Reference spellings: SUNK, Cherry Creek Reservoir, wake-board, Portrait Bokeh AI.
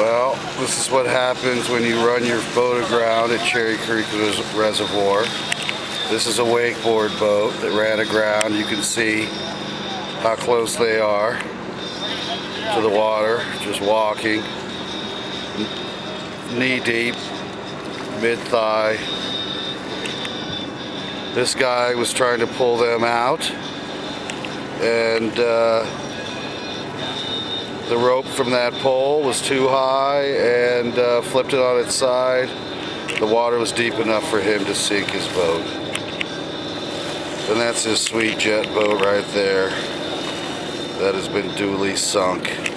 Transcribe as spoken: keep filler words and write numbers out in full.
Well, this is what happens when you run your boat aground at Cherry Creek Reservoir. This is a wakeboard boat that ran aground. You can see how close they are to the water, just walking, knee deep, mid-thigh. This guy was trying to pull them out, and uh, the rope from that pole was too high and uh, flipped it on its side. The water was deep enough for him to sink his boat. And that's his sweet jet boat right there that has been duly sunk.